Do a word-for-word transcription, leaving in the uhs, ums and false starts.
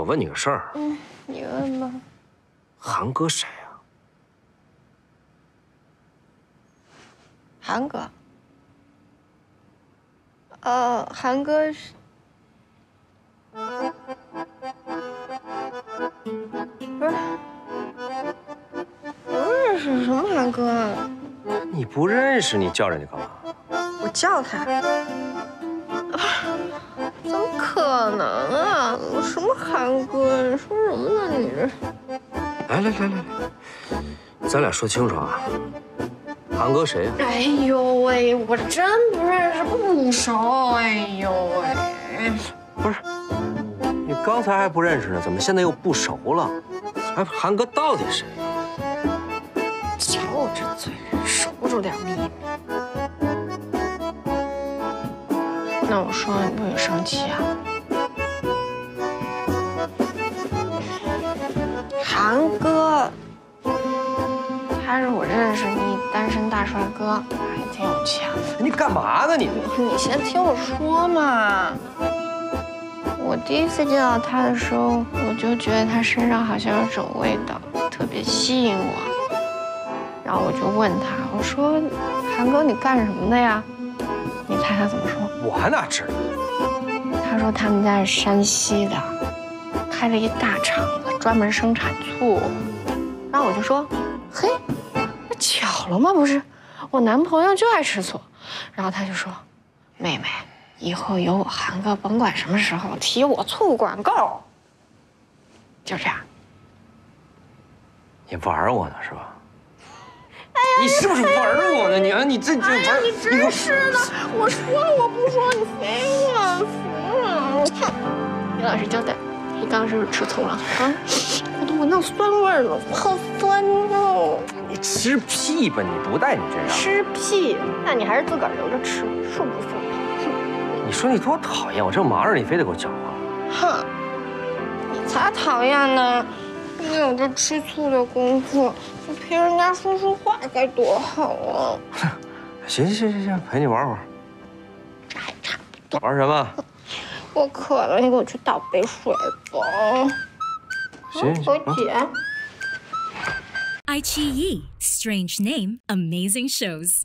我问你个事儿。嗯，你问吧。韩哥谁啊？韩哥。呃，韩哥是。 不是，不认识什么韩哥啊！你不认识，你叫人家干嘛？我叫他，怎么可能啊！我什么韩哥？你说什么呢你？来来来来来，咱俩说清楚啊！韩哥谁呀？哎呦喂，我真不认识，不熟。哎呦喂，不是。 你刚才还不认识呢，怎么现在又不熟了？哎，韩哥到底谁？瞧我这嘴，守不住点秘密。那我说你不会生气啊？韩哥，他是我认识一单身大帅哥，还挺有钱的。你干嘛呢你？你先听我说嘛。 我第一次见到他的时候，我就觉得他身上好像有种味道，特别吸引我。然后我就问他，我说：“韩哥，你干什么的呀？”你猜他怎么说？我哪知道？他说他们家是山西的，开了一大厂子，专门生产醋。然后我就说：“嘿，那巧了吗？不是，我男朋友就爱吃醋。”然后他就说：“妹妹。” 以后有我韩哥，甭管什么时候提我醋管够，就这样。你玩我呢是吧？哎呀，你是不是玩我呢？你啊，你这这玩……哎呀，你真是的！我说了我不说，你非要说。我看李老师交代，你刚刚是不是吃醋了？啊，我都闻到酸味了，好酸哦！你吃屁吧！你不带你这样。吃屁？那你还是自个儿留着吃，是不是？ 你说你多讨厌！我正忙着，你非得给我搅和。哼，你才讨厌呢！你有这吃醋的功夫，就陪人家说说话该多好啊！行行行行行，陪你玩会儿。这还差不多。玩什么？我渴了，你给我去倒杯水吧。行，我姐。iQIYI Strange Name Amazing Shows。